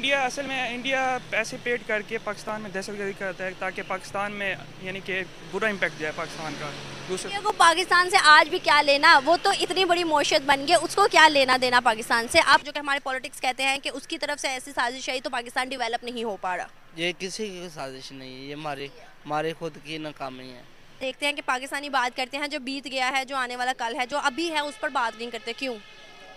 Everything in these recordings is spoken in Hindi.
इंडिया असल में इंडिया पैसे पेड करके पाकिस्तान में दहशतगर्दी करता है ताकि पाकिस्तान में यानी कि बुरा इम्पैक्ट जाए पाकिस्तान का। दूसरे को पाकिस्तान से आज भी क्या लेना, वो तो इतनी बड़ी मोशत बन गई, उसको क्या लेना देना पाकिस्तान से। आप जो कि हमारे पॉलिटिक्स कहते हैं कि उसकी तरफ से ऐसी साजिश आई तो पाकिस्तान डिवेलप नहीं हो पा रहा। ये किसी की साजिश नहीं है, ये हमारे खुद की नाकामी है। देखते हैं कि पाकिस्तानी बात करते हैं जो बीत गया है, जो आने वाला कल है, जो अभी है उस पर बात नहीं करते। क्यों?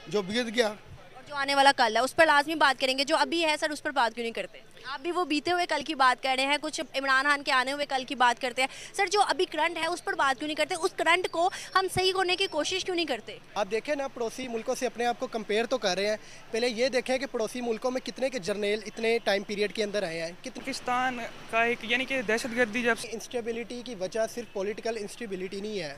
जो बीत गया और जो आने वाला कल है उस पर लाजमी बात करेंगे, जो अभी है सर उस पर बात क्यों नहीं करते? आप भी वो बीते हुए कल की बात कर रहे हैं, कुछ इमरान खान के आने हुए कल की बात करते हैं। सर जो अभी करंट है उस पर बात क्यों नहीं करते? उस करंट को हम सही होने की कोशिश क्यों नहीं करते? आप देखें ना, पड़ोसी मुल्कों से अपने आप को कंपेयर तो कर रहे हैं, पहले ये देखें कि पड़ोसी मुल्कों में कितने के जर्नल इतने टाइम पीरियड के अंदर आए हैं। पाकिस्तान का एक यानी कि दहशतगर्दी जब इंस्टेबिलिटी की वजह सिर्फ पॉलिटिकल इंस्टेबिलिटी नहीं है,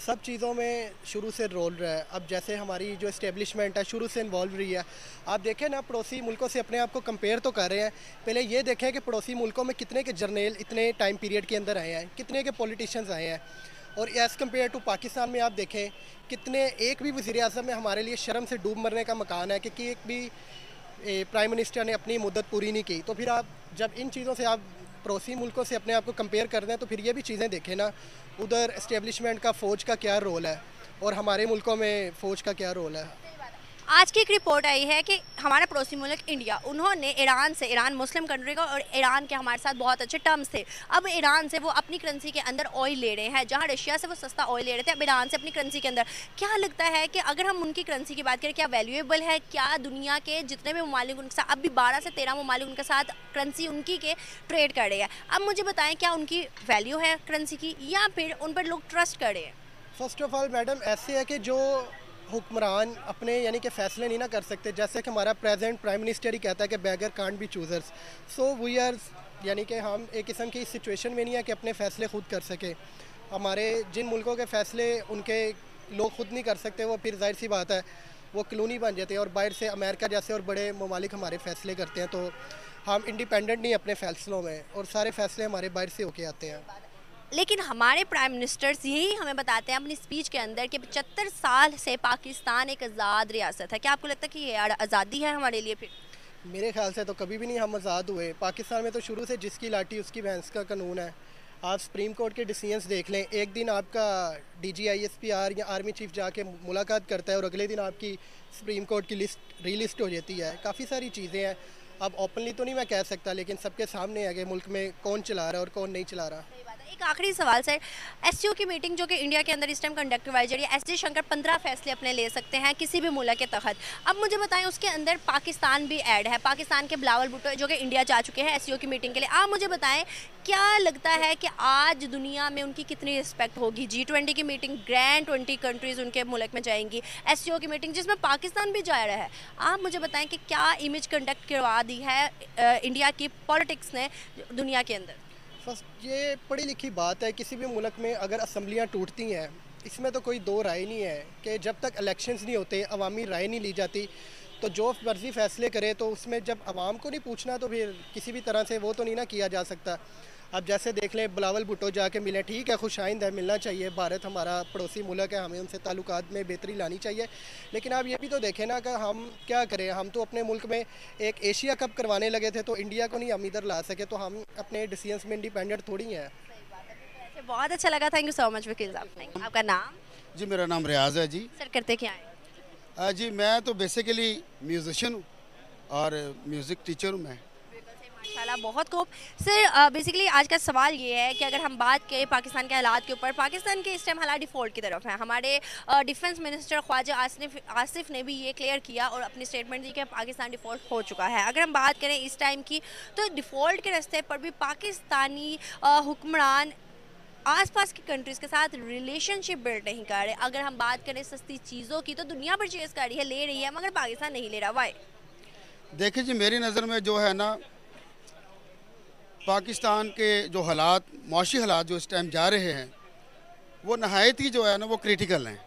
सब चीज़ों में शुरू से रोल रहा है। अब जैसे हमारी जो इस्टेब्लिशमेंट है शुरू से इन्वॉल्व रही है। आप देखें ना, पड़ोसी मुल्कों से अपने आप को कंपेयर तो कर रहे हैं, पहले ये देखें कि पड़ोसी मुल्कों में कितने के जर्नल इतने टाइम पीरियड के अंदर आए हैं, कितने के पॉलिटिशियंस आए हैं। और एज़ कम्पेयर टू पाकिस्तान में आप देखें कितने, एक भी वज़ीर आज़म में हमारे लिए शर्म से डूब मरने का मकान है कि एक भी प्राइम मिनिस्टर ने अपनी मुद्दत पूरी नहीं की। तो फिर आप जब इन चीज़ों से आप पड़ोसी मुल्कों से अपने आप को कंपेयर कर रहे हैं तो फिर ये भी चीज़ें देखें ना, उधर एस्टेब्लिशमेंट का फ़ौज का क्या रोल है और हमारे मुल्कों में फ़ौज का क्या रोल है। आज की एक रिपोर्ट आई है कि हमारा पड़ोसी मुल्क इंडिया, उन्होंने ईरान से, ईरान मुस्लिम कंट्री का और ईरान के हमारे साथ बहुत अच्छे टर्म्स थे, अब ईरान से वो अपनी करेंसी के अंदर ऑयल ले रहे हैं। जहां रशिया से वो सस्ता ऑयल ले रहे थे, अब ईरान से अपनी करेंसी के अंदर। क्या लगता है कि अगर हम उनकी करेंसी की बात करें क्या वैल्यूएबल है? क्या दुनिया के जितने भी ममालिक उनके साथ, अब भी 12 से 13 ममालिक उनके साथ करेंसी उनकी के ट्रेड कर रहे हैं। अब मुझे बताएँ क्या उनकी वैल्यू है करेंसी की, या फिर उन पर लोग ट्रस्ट कर रहे हैं? फर्स्ट ऑफ ऑल मैडम, ऐसे है कि जो हुक्मरान अपने यानी कि फ़ैसले नहीं ना कर सकते, जैसे कि हमारा प्रेजेंट प्राइम मिनिस्टर ही कहता है कि bagger can't be choosers, so we are यानी कि हम एक किस्म की सिचुएशन में नहीं है कि अपने फ़ैसले खुद कर सके। हमारे जिन मुल्कों के फ़ैसले उनके लोग खुद नहीं कर सकते वो फिर जाहिर सी बात है वो कलोनी बन जाते हैं, और बाहर से अमेरिका जैसे और बड़े ममालिक हमारे फ़ैसले करते हैं। तो हम इंडिपेंडेंट नहीं अपने फ़ैसलों में, और सारे फ़ैसले हमारे बाहर से होके आते हैं। लेकिन हमारे प्राइम मिनिस्टर्स यही हमें बताते हैं अपनी स्पीच के अंदर कि 75 साल से पाकिस्तान एक आज़ाद रियासत है। क्या आपको लगता है कि ये आज़ादी है हमारे लिए? फिर मेरे ख्याल से तो कभी भी नहीं हम आज़ाद हुए। पाकिस्तान में तो शुरू से जिसकी लाठी उसकी भैंस का कानून है। आप सुप्रीम कोर्ट के डिसीजंस देख लें, एक दिन आपका DG ISPR या आर्मी चीफ जाके मुलाकात करता है और अगले दिन आपकी सुप्रीम कोर्ट की लिस्ट रीलिस्ट हो जाती है। काफ़ी सारी चीज़ें हैं, अब ओपनली तो नहीं मैं कह सकता, लेकिन सबके सामने है कि मुल्क में कौन चला रहा है और कौन नहीं चला रहा। एक आखिरी सवाल सर, SCO की मीटिंग जो कि इंडिया के अंदर इस टाइम कंडक्ट करवाई जा रही है, S जयशंकर 15 फैसले अपने ले सकते हैं किसी भी मुल्क के तहत। अब मुझे बताएं उसके अंदर पाकिस्तान भी ऐड है, पाकिस्तान के बिलावल भुट्टो जो कि इंडिया जा चुके हैं SCO की मीटिंग के लिए। आप मुझे बताएं क्या लगता है कि आज दुनिया में उनकी कितनी रिस्पेक्ट होगी? G20 की मीटिंग, ग्रैंड 20 कंट्रीज़ उनके मुल्क में जाएंगी, SCO की मीटिंग जिसमें पाकिस्तान भी जा रहा है। आप मुझे बताएं कि क्या इमेज कंडक्ट करवा दी है इंडिया की पॉलिटिक्स ने दुनिया के अंदर? फर्स्ट, ये पढ़ी लिखी बात है, किसी भी मुल्क में अगर असम्बलियाँ टूटती हैं इसमें तो कोई दो राय नहीं है कि जब तक इलेक्शंस नहीं होते अवामी राय नहीं ली जाती तो जो मर्जी फैसले करे, तो उसमें जब आवाम को नहीं पूछना तो फिर किसी भी तरह से वो तो नहीं ना किया जा सकता। अब जैसे देख लें, बिलावल भुट्टो जाके मिले, ठीक है, खुशाइंद है, मिलना चाहिए, भारत हमारा पड़ोसी मुल्क है, हमें उनसे ताल्लुकात में बेहतरी लानी चाहिए। लेकिन आप ये भी तो देखें ना कि हम क्या करें, हम तो अपने मुल्क में एक एशिया कप करवाने लगे थे तो इंडिया को नहीं हम इधर ला सके, तो हम अपने डिसीजंस में इंडिपेंडेंट थोड़ी हैं। बहुत अच्छा लगा, थैंक यू सो मच वकील साहब। आपका नाम? जी मेरा नाम रियाज है। जी सर करते क्या है? जी मैं तो बेसिकली म्यूजिशियन हूँ और म्यूज़िक टीचर हूँ मैं। माशाल्लाह, बहुत खूब। सर बेसिकली आज का सवाल ये है कि अगर हम बात करें पाकिस्तान के हालात के ऊपर, पाकिस्तान के इस टाइम हालात डिफ़ॉल्ट की तरफ हैं। हमारे डिफेंस मिनिस्टर ख्वाजा आसिफ ने भी ये क्लियर किया और अपनी स्टेटमेंट दी कि पाकिस्तान डिफ़ॉल्ट हो चुका है। अगर हम बात करें इस टाइम की तो डिफ़ॉल्ट के रास्ते पर भी पाकिस्तानी हुक्मरान आसपास की कंट्रीज़ के साथ रिलेशनशिप बिल्ड नहीं कर रहे। अगर हम बात करें सस्ती चीज़ों की तो दुनिया परचेज़ कर रही है, ले रही है, मगर पाकिस्तान नहीं ले रहा। वाई? देखिए जी, मेरी नज़र में जो है ना, पाकिस्तान के जो हालात, माशी हालात जो इस टाइम जा रहे हैं वो नहायत ही जो है ना वो क्रिटिकल हैं।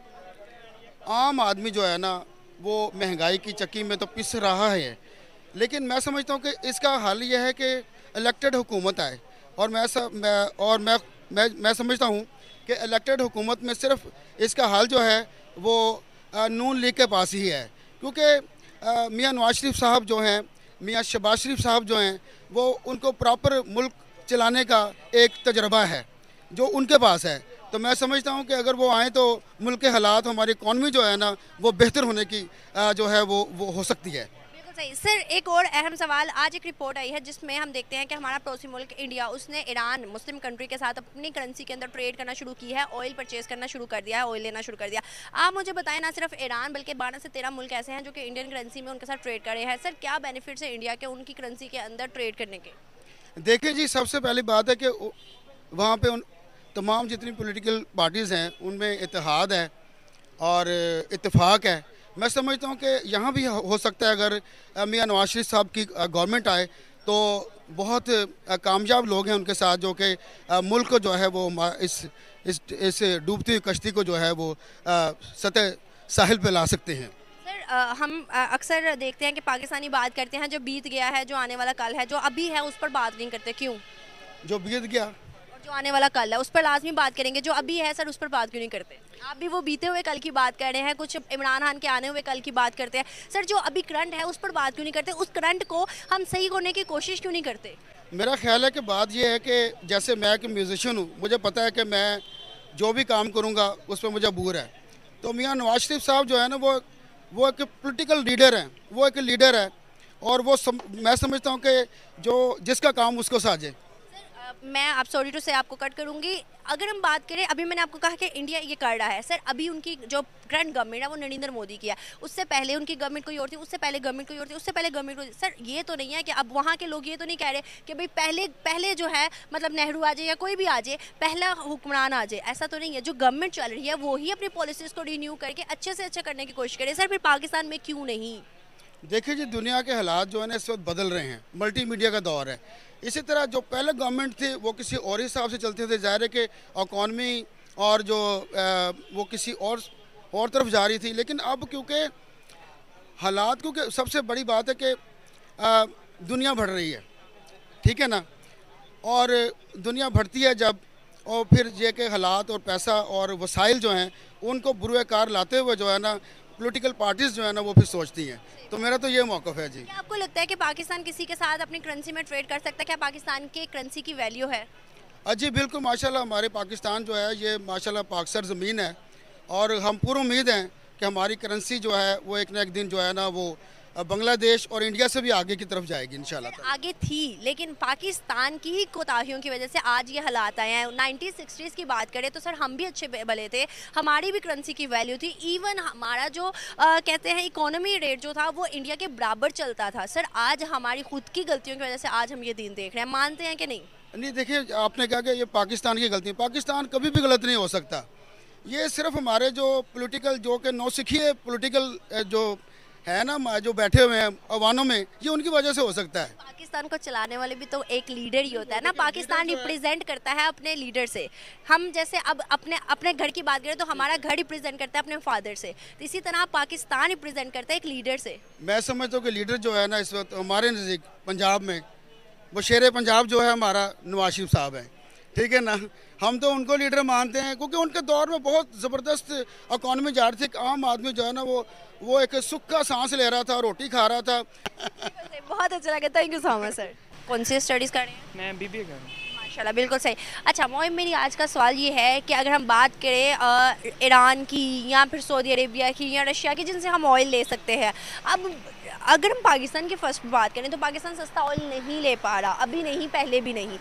आम आदमी जो है ना वो महंगाई की चक्की में तो पिस रहा है, लेकिन मैं समझता हूँ कि इसका हल ये है कि इलेक्टेड हुकूमत आए। और मैं समझता हूँ कि इलेक्टेड हुकूमत में सिर्फ इसका हल जो है वो नून लीग के पास ही है, क्योंकि मियाँ नवाज शरीफ साहब जो हैं मियाँ शहबाज शरीफ साहब जो हैं वो उनको प्रॉपर मुल्क चलाने का एक तजर्बा है जो उनके पास है। तो मैं समझता हूं कि अगर वो आएँ तो मुल्क के हालात, हमारी इकॉनमी जो है ना वो बेहतर होने की जो है वो हो सकती है। सर, एक और अहम सवाल, आज एक रिपोर्ट आई है जिसमें हम देखते हैं कि हमारा पड़ोसी मुल्क इंडिया, उसने ईरान मुस्लिम कंट्री के साथ अपनी करेंसी के अंदर ट्रेड करना शुरू की है, ऑयल परचेज करना शुरू कर दिया है, ऑयल लेना शुरू कर दिया। आप मुझे बताएं, ना सिर्फ ईरान बल्कि 12 से 13 मुल्क ऐसे हैं जो कि इंडियन करेंसी में उनके साथ ट्रेड कर रहे हैं। सर, क्या बेनिफिट्स है इंडिया के उनकी करेंसी के अंदर ट्रेड करने के? देखिए जी, सबसे पहली बात है कि वहाँ पर उन तमाम जितनी पोलिटिकल पार्टीज़ हैं उनमें इतिहाद है और इतफाक़ है। मैं समझता हूँ कि यहाँ भी हो सकता है, अगर मियाँ नवाज शरीफ साहब की गवर्नमेंट आए तो बहुत कामयाब लोग हैं उनके साथ जो कि मुल्क को जो है वो इस डूबती हुई कश्ती को जो है वो सतह साहिल पे ला सकते हैं। हम अक्सर देखते हैं कि पाकिस्तानी बात करते हैं जो बीत गया है, जो आने वाला कल है, जो अभी है उस पर बात नहीं करते। क्यों? जो बीत गया, जो आने वाला कल है उस पर लाजमी बात करेंगे, जो अभी है सर उस पर बात क्यों नहीं करते? आप भी वो बीते हुए कल की बात कर रहे हैं, कुछ इमरान खान के आने हुए कल की बात करते हैं। सर, जो अभी करंट है उस पर बात क्यों नहीं करते? उस करंट को हम सही होने की कोशिश क्यों नहीं करते? मेरा ख्याल है कि बात यह है कि जैसे मैं एक म्यूजिशियन हूँ, मुझे पता है कि मैं जो भी काम करूँगा उस पर मुझे अबूर है। तो मियाँ नवाज शरीफ साहब जो है ना वो एक पोलिटिकल लीडर हैं, वो एक लीडर है और वो मैं समझता हूँ कि जो जिसका काम उसको साझे। मैं आप सॉरी टू से आपको कट करूंगी। अगर हम बात करें, अभी मैंने आपको कहा कि इंडिया ये कर रहा है। सर, अभी उनकी जो करंट गवर्नमेंट है वो नरेंद्र मोदी की है, उससे पहले उनकी गवर्नमेंट कोई और थी, उससे पहले गवर्नमेंट कोई और थी, उससे पहले गवर्नमेंट को। सर, ये तो नहीं है कि अब वहाँ के लोग ये तो नहीं कह रहे कि भाई पहले जो है मतलब नेहरू आ जाए या कोई भी आ जाए, पहला हुक्मरान आ जाए, ऐसा तो नहीं है। जो गवर्नमेंट चल रही है वही अपनी पॉलिसीज़ को रिन्यू करके अच्छे से अच्छा करने की कोशिश करे। सर, फिर पाकिस्तान में क्यों नहीं? देखिए जी, दुनिया के हालात जो है ना इस वक्त बदल रहे हैं, मल्टीमीडिया का दौर है। इसी तरह जो पहले गवर्नमेंट थे वो किसी और हिसाब से चलते थे, जाहिर है कि इकॉनमी और जो वो किसी और तरफ जा रही थी। लेकिन अब क्योंकि हालात, क्योंकि सबसे बड़ी बात है कि दुनिया बढ़ रही है, ठीक है ना, और दुनिया बढ़ती है जब, और फिर ये कि हालात और पैसा और वसाइल जो हैं उनको बुरुएकार लाते हुए जो है ना पॉलिटिकल पार्टीज जो है ना वो फिर सोचती हैं। तो मेरा तो ये मौक़िफ़ है जी। क्या आपको लगता है कि पाकिस्तान किसी के साथ अपनी करेंसी में ट्रेड कर सकता है? क्या पाकिस्तान के करेंसी की वैल्यू है? जी बिल्कुल, माशाल्लाह हमारे पाकिस्तान जो है ये माशाल्लाह पाकसर ज़मीन है और हम पूरी उम्मीद हैं कि हमारी करेंसी जो है वो एक ना एक दिन जो है ना वो बांग्लादेश और इंडिया से भी आगे की तरफ जाएगी इंशाल्लाह। आगे थी, लेकिन पाकिस्तान की ही कोताहियों की वजह से आज ये हालात आए हैं। 1960s की बात करें तो सर हम भी अच्छे भले थे, हमारी भी करेंसी की वैल्यू थी, इवन हमारा जो कहते हैं इकोनॉमी रेट जो था वो इंडिया के बराबर चलता था। सर, आज हमारी खुद की गलतियों की वजह से आज हम ये दिन देख रहे हैं, मानते हैं कि नहीं? देखिए, आपने कहा कि ये पाकिस्तान की गलती है, पाकिस्तान कभी भी गलत नहीं हो सकता। ये सिर्फ हमारे जो पोलिटिकल, जो कि नौसिखिए पोलिटिकल जो है ना जो बैठे हुए हैं अवानों में, ये उनकी वजह से हो सकता है। पाकिस्तान को चलाने वाले भी तो एक लीडर ही होता है ना, पाकिस्तान रिप्रेजेंट करता है अपने लीडर से। हम जैसे अब अपने घर की बात करें तो हमारा घर रिप्रेजेंट करता है अपने फादर से, तो इसी तरह पाकिस्तान रिप्रेजेंट करता है एक लीडर से। मैं समझता हूँ कि लीडर जो है ना इस वक्त हमारे नज़दीक पंजाब में बशेर पंजाब जो है हमारा नवाज शरीफ साहब है, ठीक है ना। हम तो उनको लीडर मानते हैं क्योंकि उनके दौर में बहुत ज़बरदस्त इकॉनमी जा रही थी, आम आदमी जो है ना वो एक सुख का सांस ले रहा था, रोटी खा रहा था। बहुत अच्छा लगा, thank you so much sir. कौन सी स्टडीज़ कर रहे हैं? मैं बीबीए कर रहा हूँ। माशाल्लाह, बिल्कुल सही। अच्छा मोहिम, मेरी आज का सवाल ये है कि अगर हम बात करें ईरान की या फिर सऊदी अरेबिया की या रशिया की जिनसे हम ऑयल ले सकते हैं, अब अगर हम पाकिस्तान की फर्स्ट बात करें तो पाकिस्तान सस्ता ऑयल नहीं ले पा रहा, अभी नहीं, पहले भी नहीं।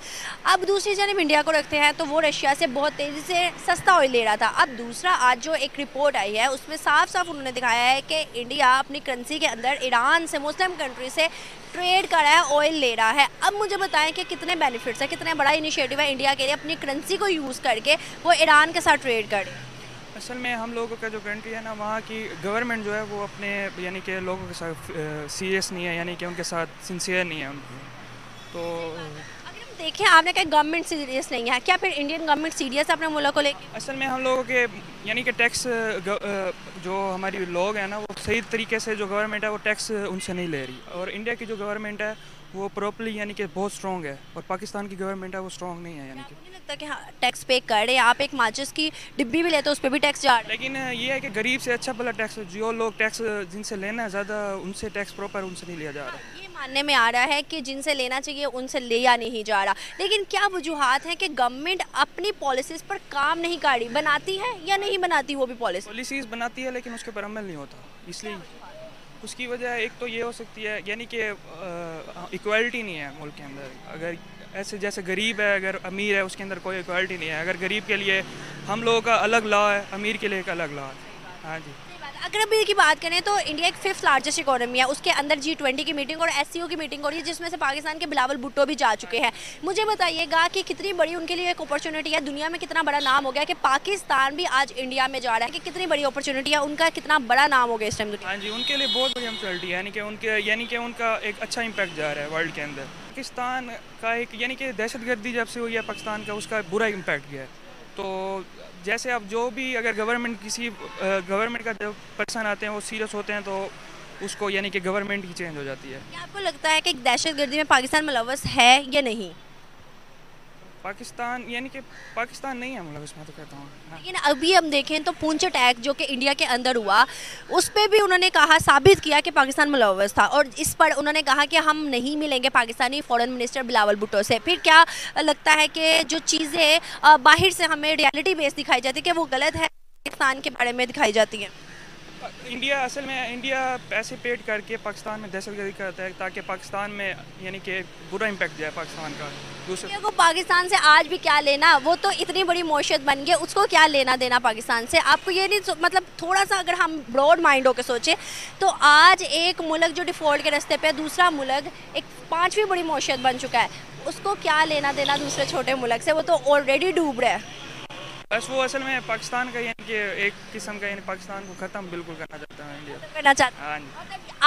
अब दूसरी जानब इंडिया को रखते हैं तो वो रशिया से बहुत तेज़ी से सस्ता ऑयल ले रहा था। अब दूसरा, आज जो एक रिपोर्ट आई है उसमें साफ साफ उन्होंने दिखाया है कि इंडिया अपनी करेंसी के अंदर ईरान से, मुस्लिम कंट्री से ट्रेड कर रहा है, ऑयल ले रहा है। अब मुझे बताएं कि कितने बेनिफिट्स हैं, कितने बड़ा इनिशिएटिव है इंडिया के लिए अपनी करेंसी को यूज़ करके वो ईरान के साथ ट्रेड करे। असल में हम लोगों का जो कंट्री है ना, वहाँ की गवर्नमेंट जो है वो अपने यानी कि लोगों के साथ सीरियस नहीं है, यानी कि उनके साथ सिंसियर नहीं है उनको। तो अगर हम देखें, आपने कहा गवर्नमेंट सीरियस नहीं है, क्या फिर इंडियन गवर्नमेंट सीरियस है अपने मुल्क को लेकर? असल में हम लोगों के यानी कि टैक्स जो हमारी लोग हैं ना वो सही तरीके से, जो गवर्नमेंट है वो टैक्स उनसे नहीं ले रही, और इंडिया की जो गवर्नमेंट है वो प्रॉपरली यानी कि बहुत स्ट्रॉन्ग है, और पाकिस्तान की गवर्नमेंट है वो स्ट्रॉन्ग नहीं है। यानी कि मुझे लगता है कि हाँ, टैक्स पे कर रहे हैं। आप एक माचिस की डिब्बी भी लेते हो उस पर भी टैक्स जा रहा है, लेकिन ये है कि गरीब से अच्छा भला टैक्स, जो लोग टैक्स जिनसे लेना है ज़्यादा उनसे टैक्स प्रॉपर उनसे नहीं लिया जा रहा है। मानने में आ रहा है कि जिनसे लेना चाहिए उनसे लिया नहीं जा रहा, लेकिन क्या वजूहत है कि गवर्नमेंट अपनी पॉलिसीज़ पर काम नहीं कर रही, बनाती है या नहीं बनाती? वो भी पॉलिसीज़ बनाती है लेकिन उसके पर अमल नहीं होता, इसलिए उसकी वजह एक तो ये हो सकती है यानी कि इक्वालिटी नहीं है मुल्क के अंदर। अगर ऐसे जैसे गरीब है अगर अमीर है उसके अंदर कोई इक्वालिटी नहीं है, अगर गरीब के लिए हम लोगों का अलग लॉ है, अमीर के लिए एक अलग लॉ है। हाँ जी, अगर अभी की बात करें तो इंडिया एक 5th लार्जेस्ट इकोनॉमी है, उसके अंदर G20 की मीटिंग और SCO की मीटिंग हो रही है जिसमें से पाकिस्तान के बिलावल भुट्टो भी जा चुके हैं। मुझे बताइएगा कि कितनी बड़ी उनके लिए एक अपॉर्चुनिटी है, दुनिया में कितना बड़ा नाम हो गया कि पाकिस्तान भी आज इंडिया में जा रहा है, कि कितनी बड़ी अपॉर्चुनिटी है, उनका कितना बड़ा नाम हो गया इस टाइम। हाँ जी, उनके लिए बहुत बड़ी अपॉर्चुनिटी यानी कि उनका एक अच्छा इम्पैक्ट जा रहा है वर्ल्ड के अंदर। पाकिस्तान का एक यानी कि दहशतगर्दी जब से हुई है पाकिस्तान का, उसका बुरा इम्पैक्ट गया है। तो जैसे अब जो भी अगर गवर्नमेंट का जब पर्सन आते हैं वो सीरियस होते हैं तो उसको यानी कि गवर्नमेंट ही चेंज हो जाती है। क्या आपको लगता है कि दहशतगर्दी में पाकिस्तान मुलवस है या नहीं? पाकिस्तान यानी कि पाकिस्तान नहीं है मुलवस, मैं तो कहता हूँ। लेकिन अभी हम देखें तो पूंछ अटैक जो कि इंडिया के अंदर हुआ, उस पर भी उन्होंने कहा, साबित किया कि पाकिस्तान मुलवस था, और इस पर उन्होंने कहा कि हम नहीं मिलेंगे पाकिस्तानी फॉरेन मिनिस्टर बिलावल भुट्टो से। फिर क्या लगता है कि जो चीज़ें बाहर से हमें रियलिटी बेस दिखाई जाती है कि वो गलत है, पाकिस्तान के बारे में दिखाई जाती है? इंडिया असल में इंडिया पैसे पेड करके पाकिस्तान में दहशतगर्दी करता है ताकि पाकिस्तान में यानी कि बुरा इम्पैक्ट जाए पाकिस्तान का। दूसरे को पाकिस्तान से आज भी क्या लेना, वो तो इतनी बड़ी मोशत बन गई, उसको क्या लेना देना पाकिस्तान से? आपको ये नहीं, मतलब थोड़ा सा अगर हम ब्रॉड माइंड होकर सोचें तो आज एक मुल्क जो डिफ़ॉल्ट के रास्ते पे, दूसरा मुल्क एक 5वीं बड़ी मोशत बन चुका है, उसको क्या लेना देना दूसरे छोटे मुल्क से? वो तो ऑलरेडी डूब रहा है। बस वो असल में पाकिस्तान का यानी कि एक किस्म का यानी पाकिस्तान को ख़त्म बिल्कुल करना चाहता है इंडिया, करना चाहता है।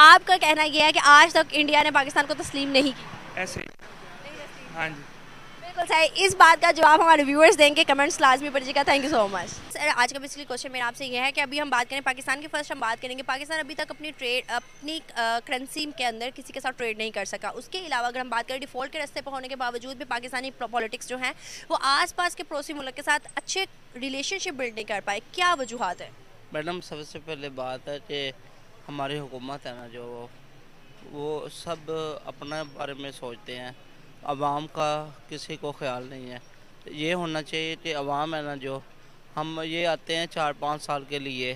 आपका कहना यह है कि आज तक इंडिया ने पाकिस्तान को तस्लीम नहीं की, ऐसे ही? हाँ जी, बिल्कुल सही। इस बात का जवाब हमारे व्यूअर्स देंगे, कमेंट्स लाजमी पड़ेगा। Thank you so much sir. आज का बेसिकली क्वेश्चन मेरा आपसे यह है कि अभी हम बात करें पाकिस्तान की, फर्स्ट हम बात करेंगे पाकिस्तान अभी तक अपनी करेंसी के अंदर किसी के साथ ट्रेड नहीं कर सका। उसके अलावा अगर हम बात करें डिफ़ॉल्ट के रास्ते पर होने के बावजूद भी पाकिस्तानी पॉलिटिक्स जो हैं वो आसपास के पड़ोसी मुल्क के साथ अच्छे रिलेशनशिप बिल्ड नहीं कर पाए, क्या वजूहत है? मैडम सबसे पहले बात है कि हमारी हुकूमत है ना जो, वो सब अपने बारे में सोचते हैं, अवाम का किसी को ख्याल नहीं है। ये होना चाहिए कि अवाम है ना जो, हम ये आते हैं 4-5 साल के लिए,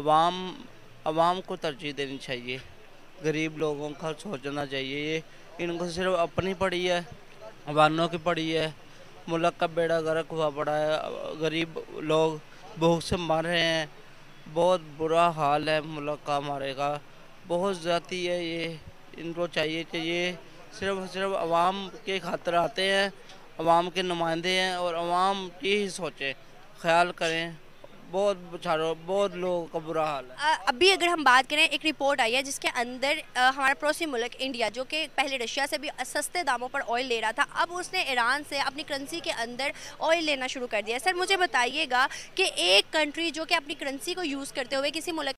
अवाम को तरजीह देनी चाहिए, गरीब लोगों का सोचना चाहिए। ये इनको सिर्फ अपनी पड़ी है, अवानों की पड़ी है, मुल्क का बेड़ा गर्क हुआ पड़ा है, गरीब लोग भूख से मर रहे हैं, बहुत बुरा हाल है मुल्क का, हमारे का बहुत ज़्यादा है। ये इनको चाहिए कि ये सिर्फ अवाम के खातिर आते हैं, अवाम के नुमाइंदे हैं, और अवाम की ही सोचें, ख्याल करें। बहुत बेचारों, बहुत लोगों का बुरा हाल है। अभी अगर हम बात करें, एक रिपोर्ट आई है जिसके अंदर हमारा पड़ोसी मुल्क इंडिया जो कि पहले रशिया से भी सस्ते दामों पर ऑयल ले रहा था, अब उसने ईरान से अपनी करेंसी के अंदर ऑयल लेना शुरू कर दिया। सर मुझे बताइएगा कि एक कंट्री जो कि अपनी करेंसी को यूज़ करते हुए किसी मुल्क